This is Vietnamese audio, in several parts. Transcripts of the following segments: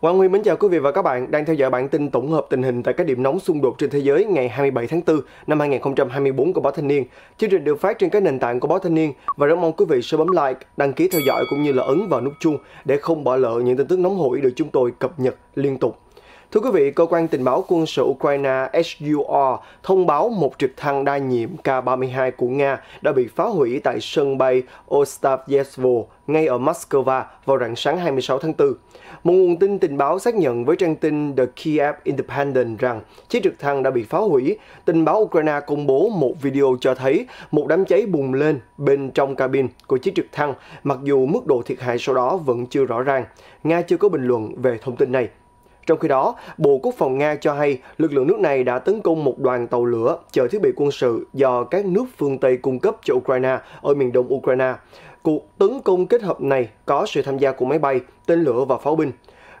Quang Huy mến chào quý vị và các bạn đang theo dõi bản tin tổng hợp tình hình tại các điểm nóng xung đột trên thế giới ngày 27 tháng 4 năm 2024 của Báo Thanh Niên. Chương trình được phát trên các nền tảng của Báo Thanh Niên và rất mong quý vị sẽ bấm like, đăng ký theo dõi cũng như là ấn vào nút chuông để không bỏ lỡ những tin tức nóng hổi được chúng tôi cập nhật liên tục. Thưa quý vị, Cơ quan Tình báo Quân sự Ukraine HUR thông báo một trực thăng đa nhiệm K-32 của Nga đã bị phá hủy tại sân bay Ostavyevvo, ngay ở Moscow vào rạng sáng 26 tháng 4. Một nguồn tin tình báo xác nhận với trang tin The Kiev Independent rằng chiếc trực thăng đã bị phá hủy. Tình báo Ukraine công bố một video cho thấy một đám cháy bùng lên bên trong cabin của chiếc trực thăng, mặc dù mức độ thiệt hại sau đó vẫn chưa rõ ràng. Nga chưa có bình luận về thông tin này. Trong khi đó, Bộ Quốc phòng Nga cho hay lực lượng nước này đã tấn công một đoàn tàu lửa chở thiết bị quân sự do các nước phương Tây cung cấp cho Ukraine ở miền đông Ukraine. Cuộc tấn công kết hợp này có sự tham gia của máy bay, tên lửa và pháo binh.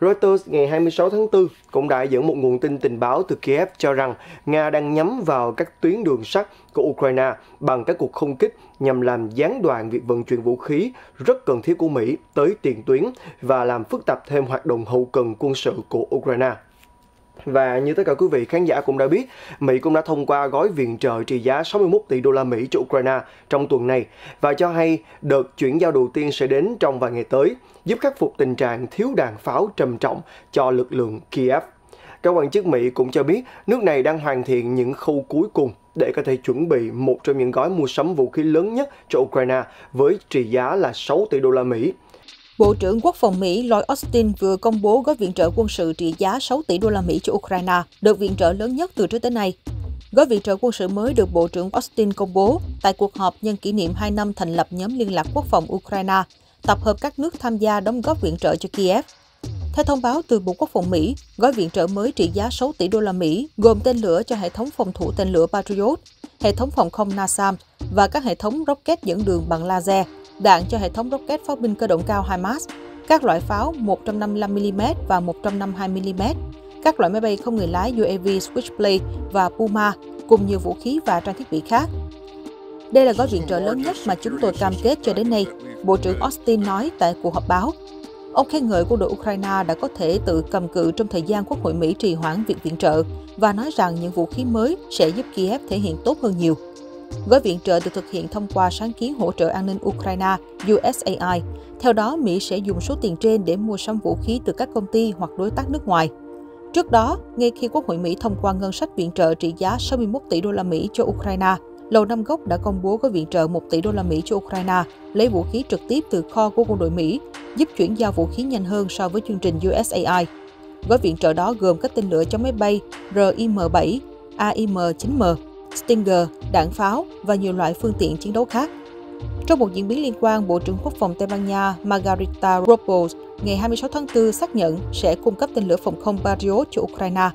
Reuters ngày 26 tháng 4 cũng đã dẫn một nguồn tin tình báo từ Kiev cho rằng Nga đang nhắm vào các tuyến đường sắt của Ukraine bằng các cuộc không kích nhằm làm gián đoạn việc vận chuyển vũ khí rất cần thiết của Mỹ tới tiền tuyến và làm phức tạp thêm hoạt động hậu cần quân sự của Ukraine. Và như tất cả quý vị khán giả cũng đã biết, Mỹ cũng đã thông qua gói viện trợ trị giá 61 tỷ đô la Mỹ cho Ukraine trong tuần này và cho hay đợt chuyển giao đầu tiên sẽ đến trong vài ngày tới, giúp khắc phục tình trạng thiếu đạn pháo trầm trọng cho lực lượng Kiev. Các quan chức Mỹ cũng cho biết nước này đang hoàn thiện những khâu cuối cùng để có thể chuẩn bị một trong những gói mua sắm vũ khí lớn nhất cho Ukraine với trị giá là 6 tỷ đô la Mỹ. Bộ trưởng Quốc phòng Mỹ Lloyd Austin vừa công bố gói viện trợ quân sự trị giá 6 tỷ đô la Mỹ cho Ukraine, đợt viện trợ lớn nhất từ trước tới nay. Gói viện trợ quân sự mới được Bộ trưởng Austin công bố tại cuộc họp nhân kỷ niệm 2 năm thành lập nhóm liên lạc quốc phòng Ukraine, tập hợp các nước tham gia đóng góp viện trợ cho Kiev. Theo thông báo từ Bộ Quốc phòng Mỹ, gói viện trợ mới trị giá 6 tỷ đô la Mỹ gồm tên lửa cho hệ thống phòng thủ tên lửa Patriot, hệ thống phòng không NASAM và các hệ thống rocket dẫn đường bằng laser, đạn cho hệ thống rocket pháo binh cơ động cao HIMARS, các loại pháo 155mm và 152mm, các loại máy bay không người lái UAV Switchblade và Puma, cùng nhiều vũ khí và trang thiết bị khác. Đây là gói viện trợ lớn nhất mà chúng tôi cam kết cho đến nay, Bộ trưởng Austin nói tại cuộc họp báo. Ông khen ngợi quân đội Ukraine đã có thể tự cầm cự trong thời gian Quốc hội Mỹ trì hoãn việc viện trợ và nói rằng những vũ khí mới sẽ giúp Kiev thể hiện tốt hơn nhiều. Gói viện trợ được thực hiện thông qua sáng kiến hỗ trợ an ninh Ukraine USAI. Theo đó, Mỹ sẽ dùng số tiền trên để mua sắm vũ khí từ các công ty hoặc đối tác nước ngoài. Trước đó, ngay khi Quốc hội Mỹ thông qua ngân sách viện trợ trị giá 61 tỷ đô la Mỹ cho Ukraine, Lầu Năm Góc đã công bố gói viện trợ 1 tỷ đô la Mỹ cho Ukraine, lấy vũ khí trực tiếp từ kho của quân đội Mỹ, giúp chuyển giao vũ khí nhanh hơn so với chương trình USAI. Gói viện trợ đó gồm các tên lửa chống máy bay RIM-7, AIM-9M, Stinger, đạn pháo và nhiều loại phương tiện chiến đấu khác. Trong một diễn biến liên quan, Bộ trưởng Quốc phòng Tây Ban Nha Margarita Robles ngày 26 tháng 4 xác nhận sẽ cung cấp tên lửa phòng không Patriot cho Ukraine.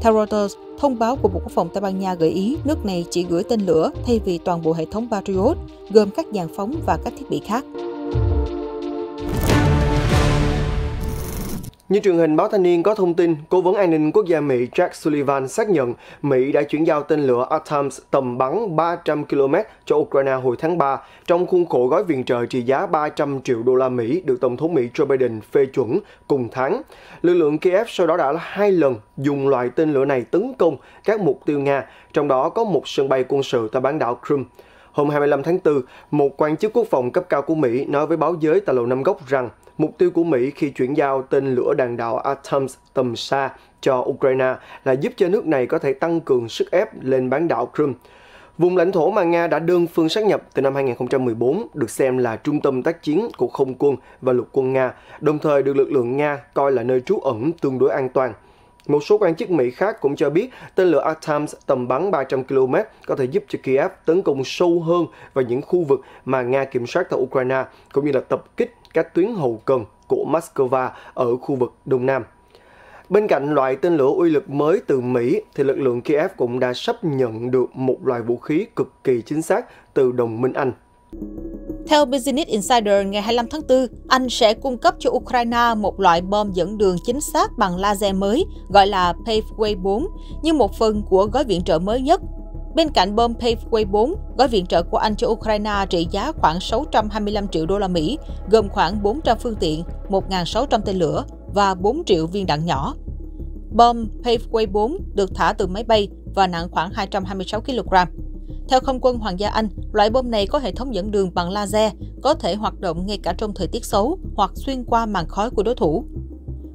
Theo Reuters, thông báo của Bộ Quốc phòng Tây Ban Nha gợi ý nước này chỉ gửi tên lửa thay vì toàn bộ hệ thống Patriot, gồm các dàn phóng và các thiết bị khác. Như truyền hình Báo Thanh Niên có thông tin, Cố vấn An ninh Quốc gia Mỹ Jack Sullivan xác nhận Mỹ đã chuyển giao tên lửa ATACMS tầm bắn 300 km cho Ukraine hồi tháng 3 trong khuôn khổ gói viện trợ trị giá 300 triệu đô la Mỹ được Tổng thống Mỹ Joe Biden phê chuẩn cùng tháng. Lực lượng Kiev sau đó đã 2 lần dùng loại tên lửa này tấn công các mục tiêu Nga, trong đó có một sân bay quân sự tại bán đảo Crimea. Hôm 25 tháng 4, một quan chức quốc phòng cấp cao của Mỹ nói với báo giới tại Lầu Năm Góc rằng mục tiêu của Mỹ khi chuyển giao tên lửa đạn đạo ATACMS tầm xa cho Ukraine là giúp cho nước này có thể tăng cường sức ép lên bán đảo Crimea. Vùng lãnh thổ mà Nga đã đơn phương sát nhập từ năm 2014 được xem là trung tâm tác chiến của không quân và lục quân Nga, đồng thời được lực lượng Nga coi là nơi trú ẩn tương đối an toàn. Một số quan chức Mỹ khác cũng cho biết tên lửa ATACMS tầm bắn 300 km có thể giúp cho Kiev tấn công sâu hơn vào những khu vực mà Nga kiểm soát tại Ukraine, cũng như là tập kích các tuyến hậu cần của Moscow ở khu vực Đông Nam. Bên cạnh loại tên lửa uy lực mới từ Mỹ, thì lực lượng Kiev cũng đã sắp nhận được một loại vũ khí cực kỳ chính xác từ đồng minh Anh. Theo Business Insider, ngày 25 tháng 4, Anh sẽ cung cấp cho Ukraine một loại bom dẫn đường chính xác bằng laser mới, gọi là Paveway IV, như một phần của gói viện trợ mới nhất. Bên cạnh bom Paveway IV, gói viện trợ của Anh cho Ukraine trị giá khoảng 625 triệu đô la Mỹ, gồm khoảng 400 phương tiện, 1.600 tên lửa, và 4 triệu viên đạn nhỏ. Bom Paveway IV được thả từ máy bay và nặng khoảng 226 kg. Theo Không quân Hoàng gia Anh, loại bom này có hệ thống dẫn đường bằng laser, có thể hoạt động ngay cả trong thời tiết xấu hoặc xuyên qua màn khói của đối thủ.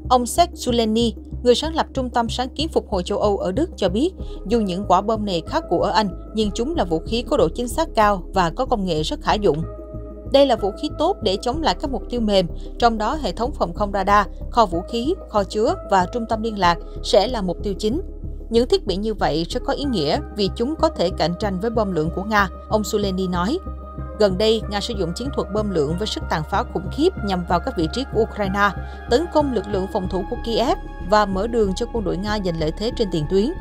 Ông Serge Zuleni, người sáng lập Trung tâm Sáng kiến Phục hồi châu Âu ở Đức cho biết, dù những quả bom này khác của ở Anh, nhưng chúng là vũ khí có độ chính xác cao và có công nghệ rất khả dụng. Đây là vũ khí tốt để chống lại các mục tiêu mềm, trong đó hệ thống phòng không radar, kho vũ khí, kho chứa và trung tâm liên lạc sẽ là mục tiêu chính. Những thiết bị như vậy rất có ý nghĩa vì chúng có thể cạnh tranh với bom lượng của Nga, ông Zuleni nói. Gần đây, Nga sử dụng chiến thuật bom lượng với sức tàn phá khủng khiếp nhằm vào các vị trí của Ukraine, tấn công lực lượng phòng thủ của Kiev và mở đường cho quân đội Nga giành lợi thế trên tiền tuyến.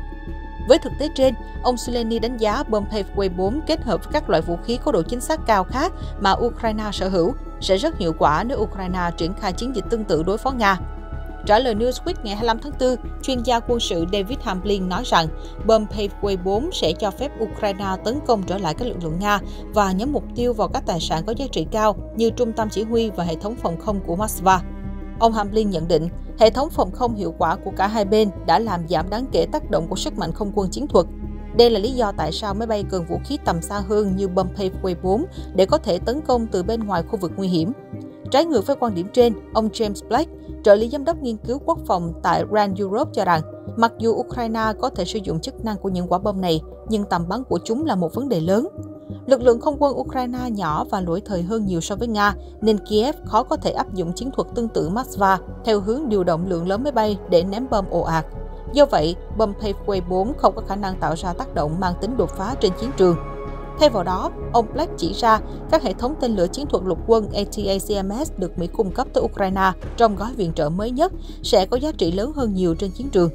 Với thực tế trên, ông Zuleni đánh giá bom Paveway 4 kết hợp với các loại vũ khí có độ chính xác cao khác mà Ukraine sở hữu sẽ rất hiệu quả nếu Ukraine triển khai chiến dịch tương tự đối phó Nga. Trả lời Newsweek ngày 25 tháng 4, chuyên gia quân sự David Hamblin nói rằng bom Paveway 4 sẽ cho phép Ukraine tấn công trở lại các lực lượng Nga và nhắm mục tiêu vào các tài sản có giá trị cao như trung tâm chỉ huy và hệ thống phòng không của Moscow. Ông Hamblin nhận định, hệ thống phòng không hiệu quả của cả hai bên đã làm giảm đáng kể tác động của sức mạnh không quân chiến thuật. Đây là lý do tại sao máy bay cần vũ khí tầm xa hơn như bom Paveway 4 để có thể tấn công từ bên ngoài khu vực nguy hiểm. Trái ngược với quan điểm trên, ông James Black, trợ lý giám đốc nghiên cứu quốc phòng tại Rand Europe cho rằng, mặc dù Ukraine có thể sử dụng chức năng của những quả bom này, nhưng tầm bắn của chúng là một vấn đề lớn. Lực lượng không quân Ukraine nhỏ và lỗi thời hơn nhiều so với Nga, nên Kiev khó có thể áp dụng chiến thuật tương tự Moscow theo hướng điều động lượng lớn máy bay để ném bom ồ ạt. Do vậy, bom Paveway 4 không có khả năng tạo ra tác động mang tính đột phá trên chiến trường. Thay vào đó, ông Black chỉ ra các hệ thống tên lửa chiến thuật lục quân ATACMS được Mỹ cung cấp tới Ukraine trong gói viện trợ mới nhất sẽ có giá trị lớn hơn nhiều trên chiến trường.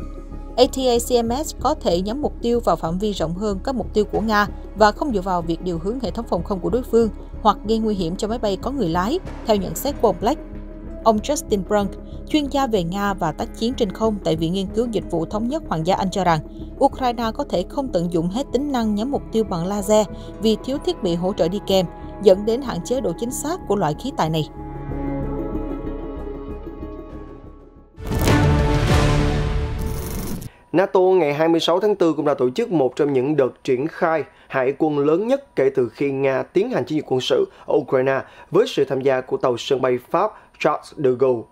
ATACMS có thể nhắm mục tiêu vào phạm vi rộng hơn các mục tiêu của Nga và không dựa vào việc điều hướng hệ thống phòng không của đối phương hoặc gây nguy hiểm cho máy bay có người lái, theo nhận xét của ông Black. Ông Justin Brunk, chuyên gia về Nga và tác chiến trên không tại Viện Nghiên cứu Dịch vụ Thống nhất Hoàng gia Anh cho rằng, Ukraine có thể không tận dụng hết tính năng nhắm mục tiêu bằng laser vì thiếu thiết bị hỗ trợ đi kèm, dẫn đến hạn chế độ chính xác của loại khí tài này. NATO ngày 26 tháng 4 cũng đã tổ chức một trong những đợt triển khai hải quân lớn nhất kể từ khi Nga tiến hành chiến dịch quân sự ở Ukraine với sự tham gia của tàu sân bay Pháp Charles de Gaulle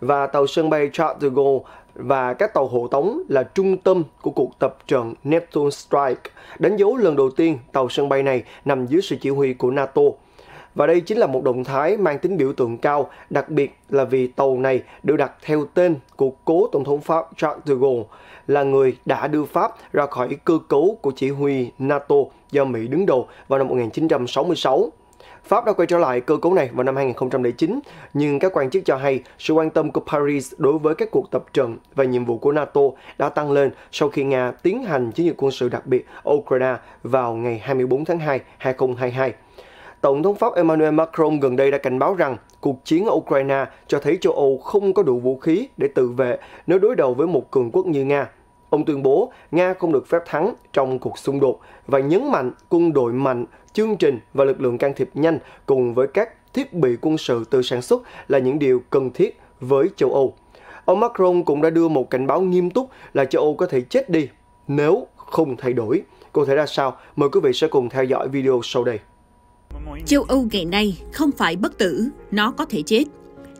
và tàu sân bay Charles de Gaulle và các tàu hộ tống là trung tâm của cuộc tập trận Neptune Strike, đánh dấu lần đầu tiên tàu sân bay này nằm dưới sự chỉ huy của NATO. Và đây chính là một động thái mang tính biểu tượng cao, đặc biệt là vì tàu này được đặt theo tên của cố Tổng thống Pháp Charles de Gaulle, là người đã đưa Pháp ra khỏi cơ cấu của chỉ huy NATO do Mỹ đứng đầu vào năm 1966. Pháp đã quay trở lại cơ cấu này vào năm 2009, nhưng các quan chức cho hay sự quan tâm của Paris đối với các cuộc tập trận và nhiệm vụ của NATO đã tăng lên sau khi Nga tiến hành chiến dịch quân sự đặc biệt Ukraine vào ngày 24 tháng 2, 2022. Tổng thống Pháp Emmanuel Macron gần đây đã cảnh báo rằng cuộc chiến ở Ukraine cho thấy châu Âu không có đủ vũ khí để tự vệ nếu đối đầu với một cường quốc như Nga. Ông tuyên bố Nga không được phép thắng trong cuộc xung đột và nhấn mạnh quân đội mạnh, chương trình và lực lượng can thiệp nhanh cùng với các thiết bị quân sự tự sản xuất là những điều cần thiết với châu Âu. Ông Macron cũng đã đưa một cảnh báo nghiêm túc là châu Âu có thể chết đi nếu không thay đổi. Cụ thể ra sao? Mời quý vị sẽ cùng theo dõi video sau đây. Châu Âu ngày nay không phải bất tử, nó có thể chết.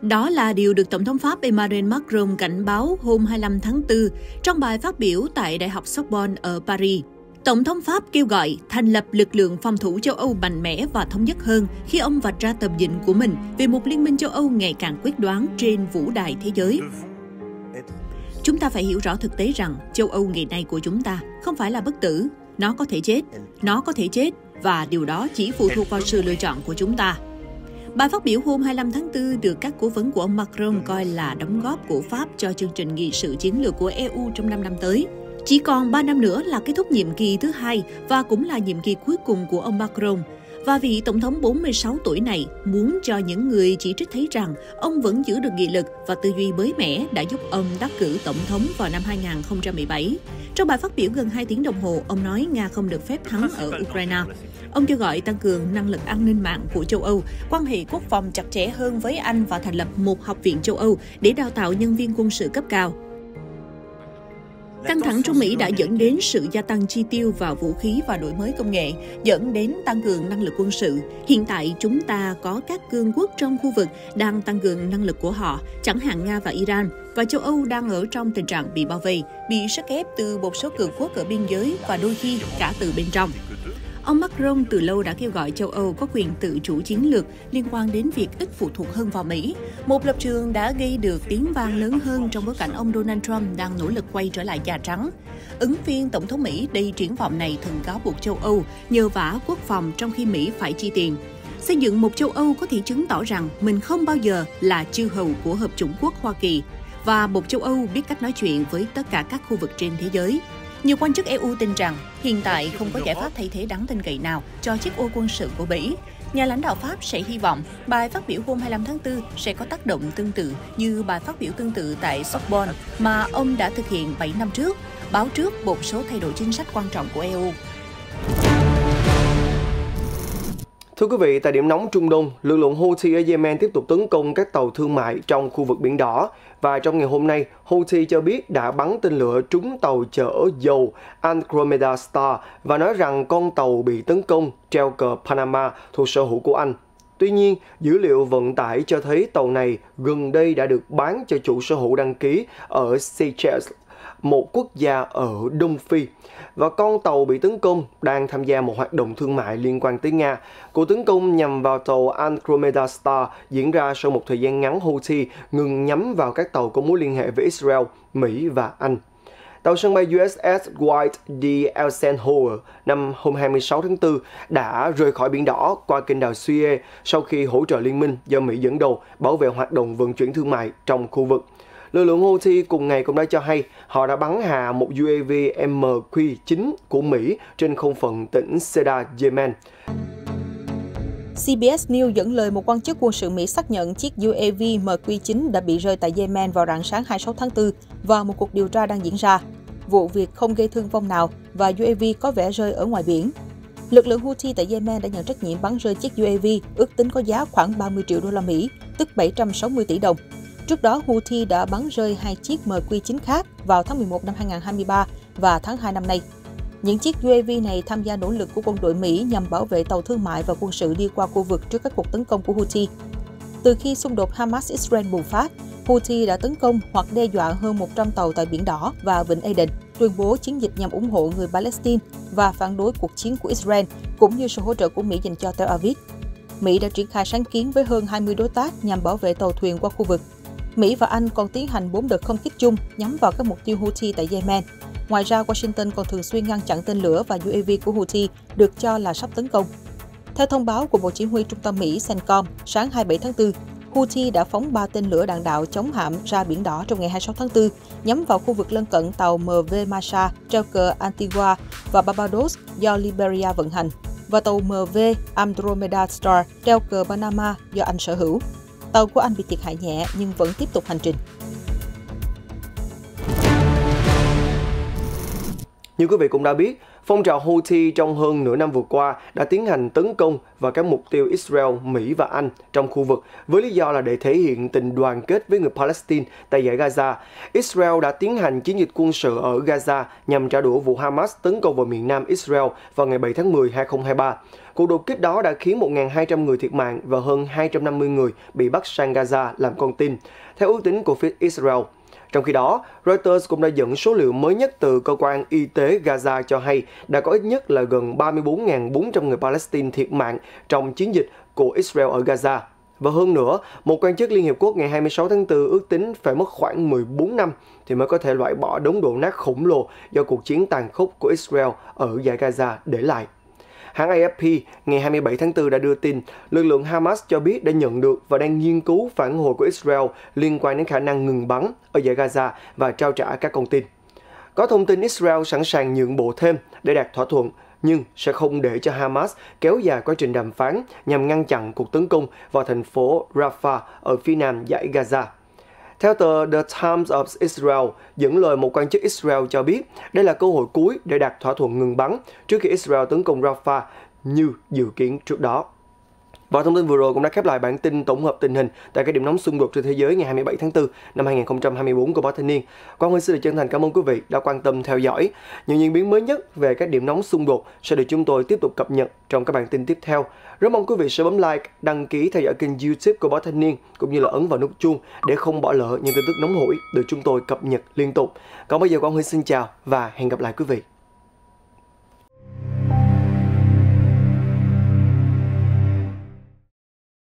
Đó là điều được Tổng thống Pháp Emmanuel Macron cảnh báo hôm 25 tháng 4 trong bài phát biểu tại Đại học Sorbonne ở Paris. Tổng thống Pháp kêu gọi thành lập lực lượng phòng thủ châu Âu mạnh mẽ và thống nhất hơn khi ông vạch ra tầm nhìn của mình về một liên minh châu Âu ngày càng quyết đoán trên vũ đài thế giới. Chúng ta phải hiểu rõ thực tế rằng châu Âu ngày nay của chúng ta không phải là bất tử, nó có thể chết, và điều đó chỉ phụ thuộc vào sự lựa chọn của chúng ta. Bài phát biểu hôm 25 tháng 4 được các cố vấn của ông Macron coi là đóng góp của Pháp cho chương trình nghị sự chiến lược của EU trong 5 năm tới. Chỉ còn 3 năm nữa là kết thúc nhiệm kỳ thứ hai và cũng là nhiệm kỳ cuối cùng của ông Macron. Và vị Tổng thống 46 tuổi này muốn cho những người chỉ trích thấy rằng ông vẫn giữ được nghị lực và tư duy mới mẻ đã giúp ông đắc cử Tổng thống vào năm 2017. Trong bài phát biểu gần 2 tiếng đồng hồ, ông nói Nga không được phép thắng ở Ukraine. Ông kêu gọi tăng cường năng lực an ninh mạng của châu Âu, quan hệ quốc phòng chặt chẽ hơn với Anh và thành lập một học viện châu Âu để đào tạo nhân viên quân sự cấp cao. Căng thẳng Trung Mỹ đã dẫn đến sự gia tăng chi tiêu vào vũ khí và đổi mới công nghệ, dẫn đến tăng cường năng lực quân sự. Hiện tại, chúng ta có các cường quốc trong khu vực đang tăng cường năng lực của họ, chẳng hạn Nga và Iran, và châu Âu đang ở trong tình trạng bị bao vây, bị sức ép từ một số cường quốc ở biên giới và đôi khi cả từ bên trong. Ông Macron từ lâu đã kêu gọi châu Âu có quyền tự chủ chiến lược liên quan đến việc ít phụ thuộc hơn vào Mỹ. Một lập trường đã gây được tiếng vang lớn hơn trong bối cảnh ông Donald Trump đang nỗ lực quay trở lại Nhà Trắng. Ứng viên Tổng thống Mỹ đầy triển vọng này thường cáo buộc châu Âu nhờ vả quốc phòng trong khi Mỹ phải chi tiền. Xây dựng một châu Âu có thể chứng tỏ rằng mình không bao giờ là chư hầu của Hợp chủng quốc Hoa Kỳ và một châu Âu biết cách nói chuyện với tất cả các khu vực trên thế giới. Nhiều quan chức EU tin rằng hiện tại không có giải pháp thay thế đáng tin cậy nào cho chiếc ô quân sự của Mỹ. Nhà lãnh đạo Pháp sẽ hy vọng bài phát biểu hôm 25 tháng 4 sẽ có tác động tương tự như bài phát biểu tương tự tại Sorbonne mà ông đã thực hiện 7 năm trước, báo trước một số thay đổi chính sách quan trọng của EU. Thưa quý vị, tại điểm nóng Trung Đông, lực lượng Houthi ở Yemen tiếp tục tấn công các tàu thương mại trong khu vực Biển Đỏ. Và trong ngày hôm nay, Houthi cho biết đã bắn tên lửa trúng tàu chở dầu Andromeda Star và nói rằng con tàu bị tấn công treo cờ Panama thuộc sở hữu của Anh. Tuy nhiên, dữ liệu vận tải cho thấy tàu này gần đây đã được bán cho chủ sở hữu đăng ký ở Seychelles, một quốc gia ở Đông Phi. Và con tàu bị tấn công đang tham gia một hoạt động thương mại liên quan tới Nga. Cuộc tấn công nhằm vào tàu Andromeda Star diễn ra sau một thời gian ngắn Houthi ngừng nhắm vào các tàu có mối liên hệ với Israel, Mỹ và Anh. Tàu sân bay USS Dwight D. Eisenhower hôm 26 tháng 4 đã rời khỏi Biển Đỏ qua kênh đào Suez sau khi hỗ trợ liên minh do Mỹ dẫn đầu bảo vệ hoạt động vận chuyển thương mại trong khu vực. Lực lượng Houthi cùng ngày cũng đã cho hay họ đã bắn hạ một UAV MQ-9 của Mỹ trên không phận tỉnh Seda, Yemen. CBS News dẫn lời một quan chức quân sự Mỹ xác nhận chiếc UAV MQ-9 đã bị rơi tại Yemen vào rạng sáng 26 tháng 4 và một cuộc điều tra đang diễn ra. Vụ việc không gây thương vong nào và UAV có vẻ rơi ở ngoài biển. Lực lượng Houthi tại Yemen đã nhận trách nhiệm bắn rơi chiếc UAV ước tính có giá khoảng 30 triệu đô la Mỹ, tức 760 tỷ đồng. Trước đó, Houthi đã bắn rơi hai chiếc MQ-9 khác vào tháng 11 năm 2023 và tháng 2 năm nay. Những chiếc UAV này tham gia nỗ lực của quân đội Mỹ nhằm bảo vệ tàu thương mại và quân sự đi qua khu vực trước các cuộc tấn công của Houthi. Từ khi xung đột Hamas-Israel bùng phát, Houthi đã tấn công hoặc đe dọa hơn 100 tàu tại Biển Đỏ và Vịnh Aden, tuyên bố chiến dịch nhằm ủng hộ người Palestine và phản đối cuộc chiến của Israel, cũng như sự hỗ trợ của Mỹ dành cho Tel Aviv. Mỹ đã triển khai sáng kiến với hơn 20 đối tác nhằm bảo vệ tàu thuyền qua khu vực. Mỹ và Anh còn tiến hành 4 đợt không kích chung nhắm vào các mục tiêu Houthi tại Yemen. Ngoài ra, Washington còn thường xuyên ngăn chặn tên lửa và UAV của Houthi được cho là sắp tấn công. Theo thông báo của Bộ Chỉ huy Trung tâm Mỹ CENTCOM, sáng 27 tháng 4, Houthi đã phóng 3 tên lửa đạn đạo chống hạm ra Biển Đỏ trong ngày 26 tháng 4, nhắm vào khu vực lân cận tàu MV Masa treo cờ Antigua và Barbados do Liberia vận hành, và tàu MV Andromeda Star treo cờ Panama do Anh sở hữu. Tàu của Anh bị thiệt hại nhẹ nhưng vẫn tiếp tục hành trình. Như quý vị cũng đã biết, phong trào Houthi trong hơn nửa năm vừa qua đã tiến hành tấn công vào các mục tiêu Israel, Mỹ và Anh trong khu vực với lý do là để thể hiện tình đoàn kết với người Palestine tại giải Gaza. Israel đã tiến hành chiến dịch quân sự ở Gaza nhằm trả đũa vụ Hamas tấn công vào miền nam Israel vào ngày 7 tháng 10, 2023. Cuộc đột kích đó đã khiến 1.200 người thiệt mạng và hơn 250 người bị bắt sang Gaza làm con tin, theo ước tính của phía Israel. Trong khi đó, Reuters cũng đã dẫn số liệu mới nhất từ cơ quan y tế Gaza cho hay đã có ít nhất là gần 34.400 người Palestine thiệt mạng trong chiến dịch của Israel ở Gaza. Và hơn nữa, một quan chức Liên Hiệp Quốc ngày 26 tháng 4 ước tính phải mất khoảng 14 năm thì mới có thể loại bỏ đống đổ nát khổng lồ do cuộc chiến tàn khốc của Israel ở dải Gaza để lại. Hãng AFP ngày 27 tháng 4 đã đưa tin, lực lượng Hamas cho biết đã nhận được và đang nghiên cứu phản hồi của Israel liên quan đến khả năng ngừng bắn ở dải Gaza và trao trả các con tin. Có thông tin Israel sẵn sàng nhượng bộ thêm để đạt thỏa thuận, nhưng sẽ không để cho Hamas kéo dài quá trình đàm phán nhằm ngăn chặn cuộc tấn công vào thành phố Rafah ở phía nam dãy Gaza. Theo tờ The Times of Israel, dẫn lời một quan chức Israel cho biết đây là cơ hội cuối để đạt thỏa thuận ngừng bắn trước khi Israel tấn công Rafah như dự kiến trước đó. Và thông tin vừa rồi cũng đã khép lại bản tin tổng hợp tình hình tại các điểm nóng xung đột trên thế giới ngày 27 tháng 4 năm 2024 của Báo Thanh Niên. Quang Huy xin được chân thành cảm ơn quý vị đã quan tâm theo dõi. Những diễn biến mới nhất về các điểm nóng xung đột sẽ được chúng tôi tiếp tục cập nhật trong các bản tin tiếp theo. Rất mong quý vị sẽ bấm like, đăng ký theo dõi kênh YouTube của Báo Thanh Niên cũng như là ấn vào nút chuông để không bỏ lỡ những tin tức nóng hổi được chúng tôi cập nhật liên tục. Còn bây giờ Quang Huy xin chào và hẹn gặp lại quý vị.